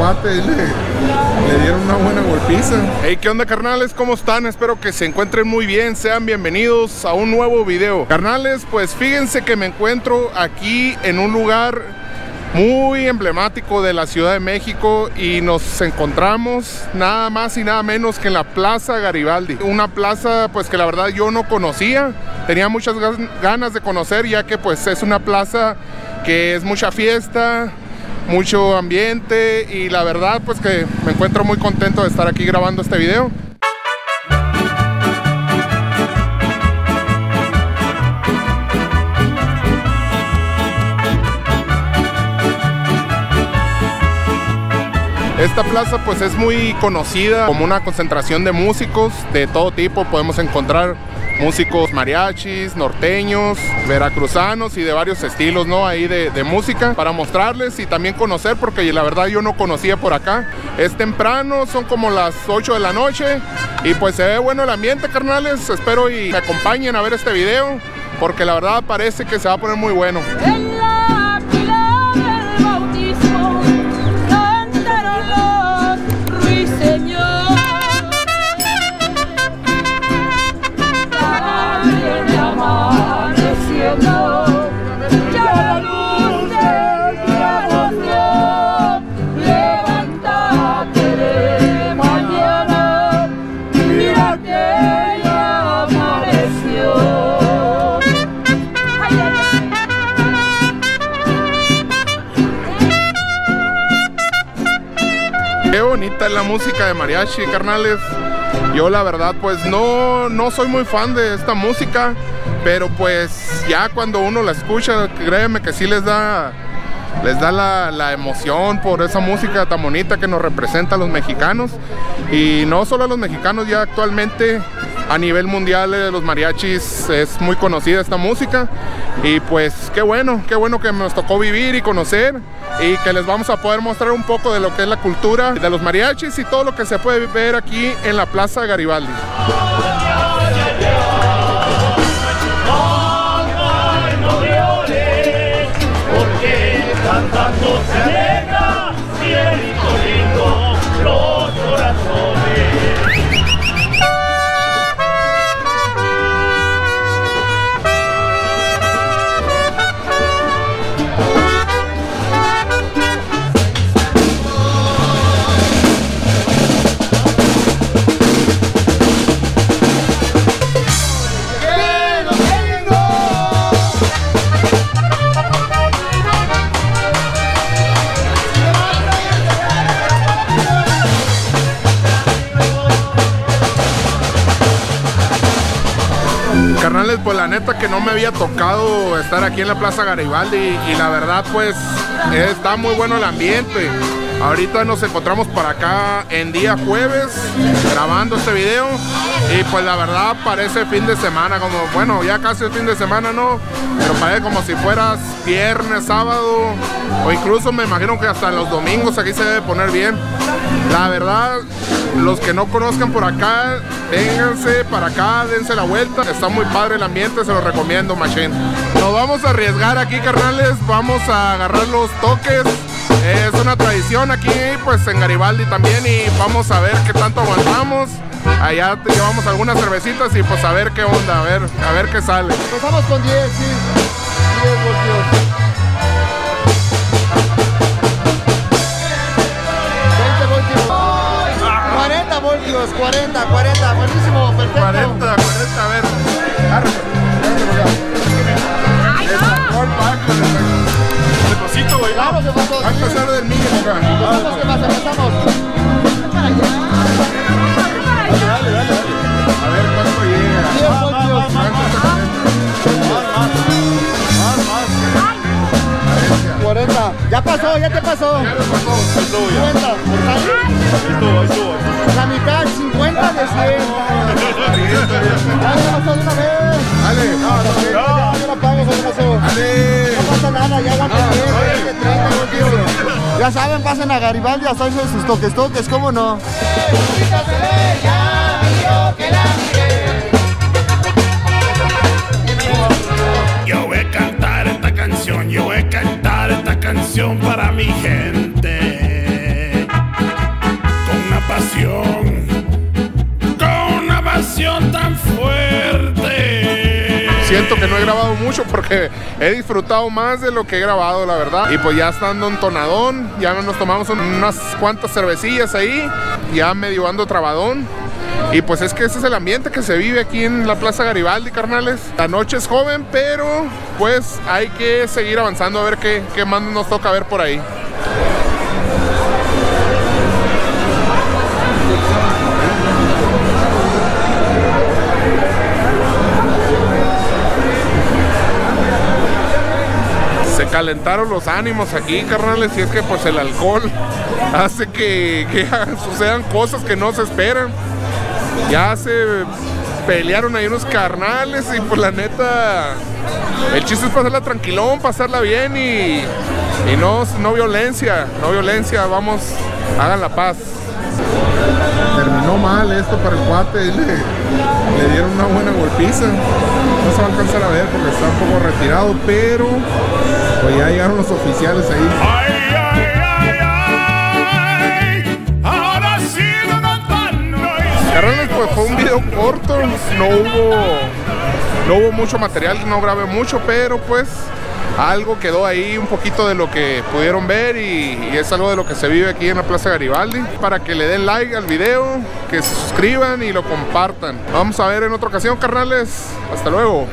cuate y le dieron una buena golpiza. Hey, ¿qué onda, carnales? ¿Cómo están? Espero que se encuentren muy bien. Sean bienvenidos a un nuevo video. Carnales, pues fíjense que me encuentro aquí en un lugar muy emblemático de la Ciudad de México y nos encontramos nada más y nada menos que en la Plaza Garibaldi. Una plaza pues que la verdad yo no conocía. Tenía muchas ganas de conocer, ya que pues es una plaza que es mucha fiesta, mucho ambiente, y la verdad pues que me encuentro muy contento de estar aquí grabando este video. Esta plaza pues es muy conocida como una concentración de músicos de todo tipo. Podemos encontrar músicos mariachis, norteños, veracruzanos y de varios estilos, ¿no? Ahí de música para mostrarles y también conocer, porque la verdad yo no conocía por acá. Es temprano, son como las 8 de la noche y pues se ve bueno el ambiente, carnales. Espero y me acompañen a ver este video, porque la verdad parece que se va a poner muy bueno. Qué bonita es la música de mariachi, carnales. Yo la verdad pues no soy muy fan de esta música, pero pues ya cuando uno la escucha, créeme que sí les da la emoción por esa música tan bonita que nos representa a los mexicanos. Y no solo a los mexicanos, ya actualmente a nivel mundial de los mariachis es muy conocida esta música. Y pues qué bueno que nos tocó vivir y conocer, y que les vamos a poder mostrar un poco de lo que es la cultura de los mariachis y todo lo que se puede ver aquí en la Plaza Garibaldi. Cantando se alegra, cielito lindo, los corazones. Carnales, pues la neta que no me había tocado estar aquí en la Plaza Garibaldi y la verdad pues está muy bueno el ambiente. Ahorita nos encontramos para acá en día jueves grabando este video, y pues la verdad parece fin de semana, como bueno, ya casi el fin de semana, ¿no? Pero parece como si fueras viernes, sábado, o incluso me imagino que hasta los domingos aquí se debe poner bien. La verdad, los que no conozcan por acá, vénganse para acá, dense la vuelta. Está muy padre el ambiente, se los recomiendo, machín. Nos vamos a arriesgar aquí, carnales. Vamos a agarrar los toques. Es una tradición aquí, pues en Garibaldi también. Y vamos a ver qué tanto aguantamos. Allá llevamos algunas cervecitas y pues a ver qué onda, a ver qué sale. Empezamos con 10, sí. 10 voltios. Voltios, 40, buenísimo, perfecto. 40, a ver. ¡Ay, no! Güey. Vamos, a pasar del millón acá. Empezamos. Dale. A ver cuánto llega. Más. 40. Ya pasó, ya te pasó. Ya pasó. 50. La mitad, 50 de 100. No pasa nada, ya aguanten bien, 30. Ya saben, pasen a Garibaldi a hacerse sus toques, ¿cómo no? Yo voy a cantar esta canción, para mi gente. siento que no he grabado mucho porque he disfrutado más de lo que he grabado, la verdad. Y pues ya estando entonadón, ya nos tomamos unas cuantas cervecillas ahí, ya medio ando trabadón. Y pues es que ese es el ambiente que se vive aquí en la Plaza Garibaldi, carnales. La noche es joven, pero pues hay que seguir avanzando a ver qué más nos toca ver por ahí. Se calentaron los ánimos aquí, carnales, y es que pues el alcohol hace que sucedan cosas que no se esperan. Ya se pelearon ahí unos carnales y pues la neta, el chiste es pasarla tranquilón, pasarla bien y no violencia, no violencia, vamos, hagan la paz. Terminó mal esto para el cuate, y le dieron una buena golpiza. No se va a alcanzar a ver porque está un poco retirado, pero pues ya llegaron los oficiales ahí. Pues fue un video corto, no hubo mucho material, no grabé mucho, pero pues algo quedó ahí, un poquito de lo que pudieron ver y es algo de lo que se vive aquí en la Plaza Garibaldi. Para que le den like al video, que se suscriban y lo compartan. Vamos a ver en otra ocasión, carnales. Hasta luego.